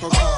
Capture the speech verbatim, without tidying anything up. tocar.